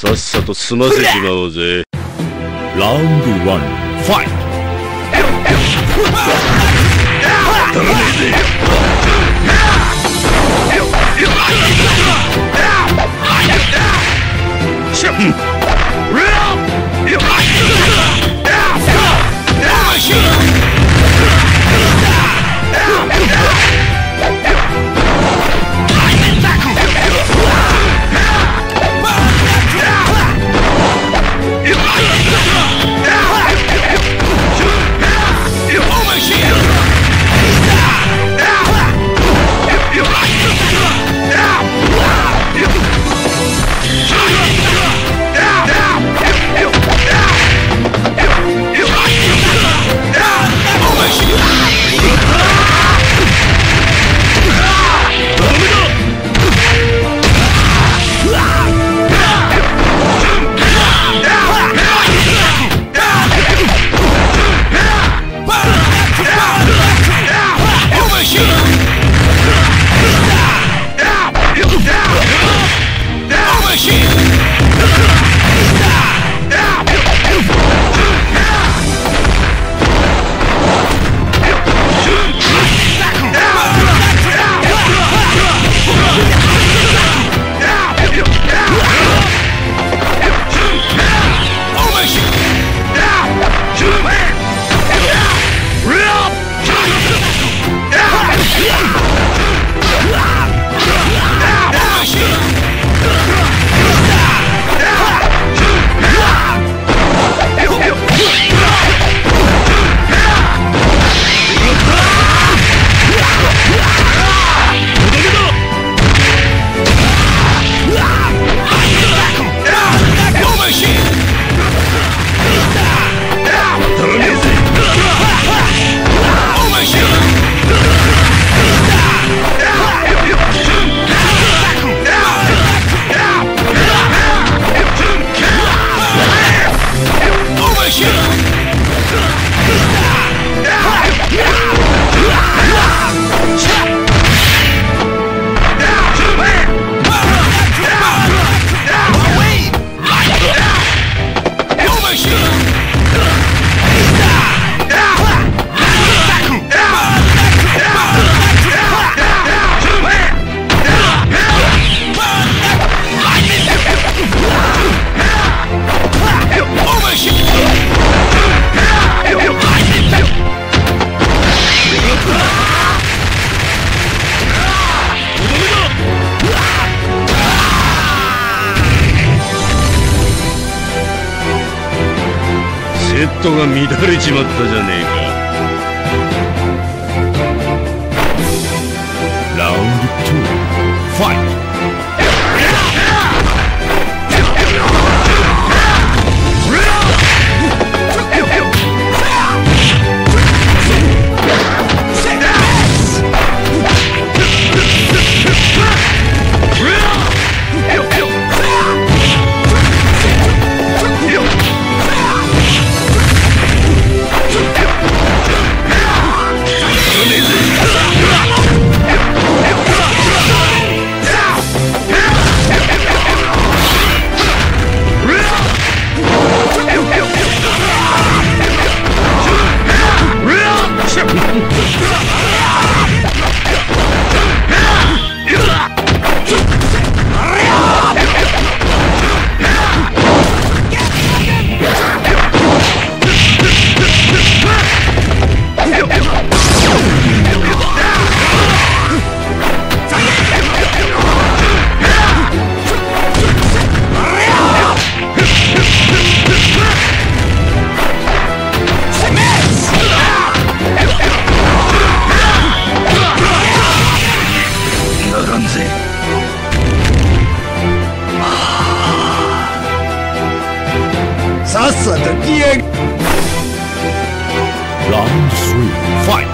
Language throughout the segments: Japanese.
さっさと済ませちまおうぜ。ラウンドワン、ファイト。頼めぜ。セットが乱れちまったじゃねえか。ラウンド2、ファイト。さっさと消え。ラウンド3、ファイト。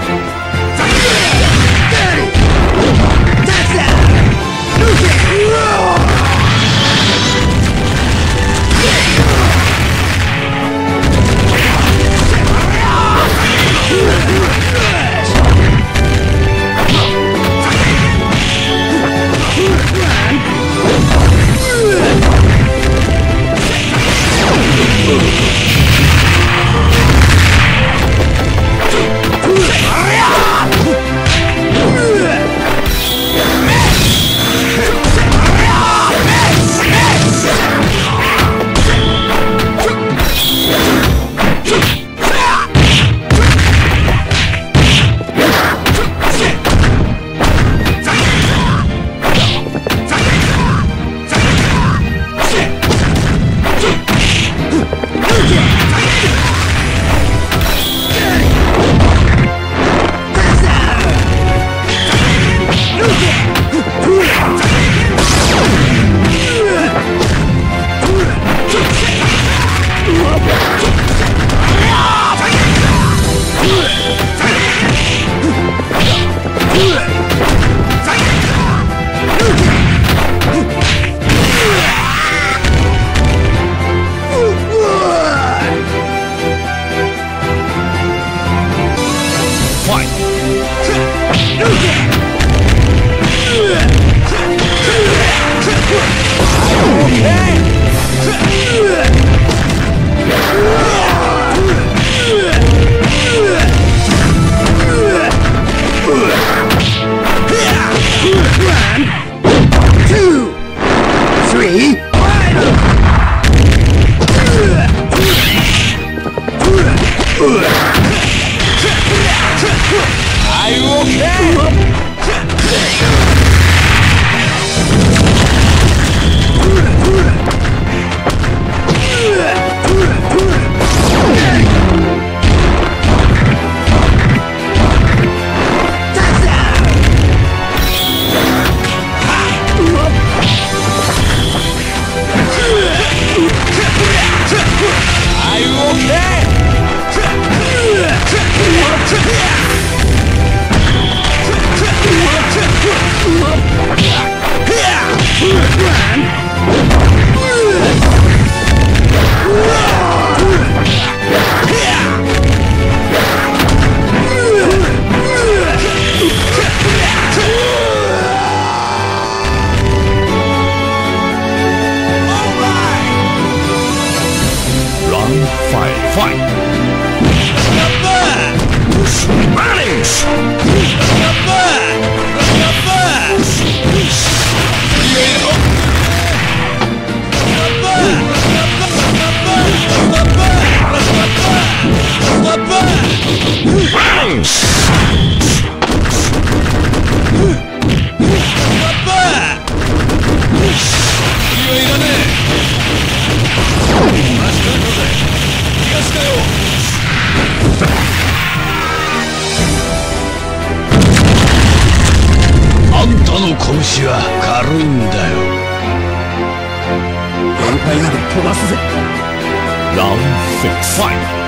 回まで飛ばすぜ。ラウンド6、ファイト。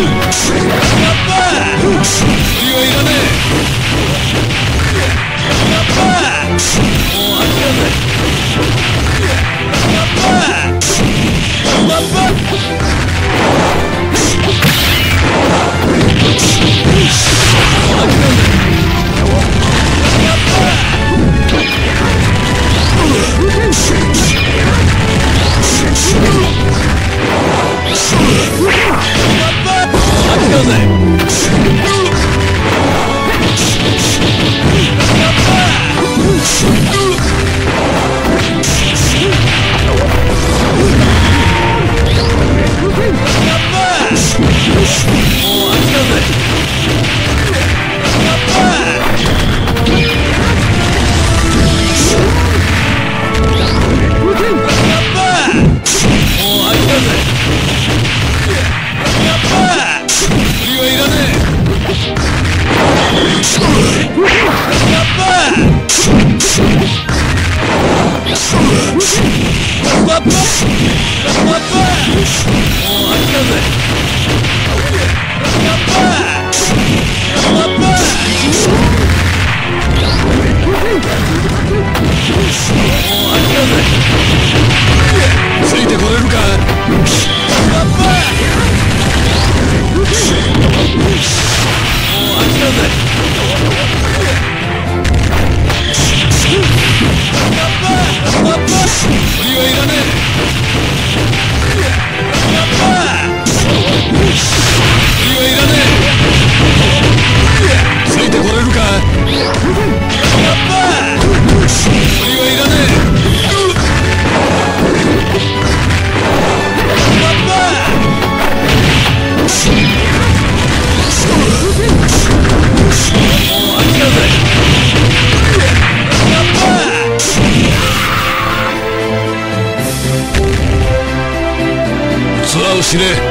やっばー、次はいらねえ。やっばー、もう諦め。やっばー、やっば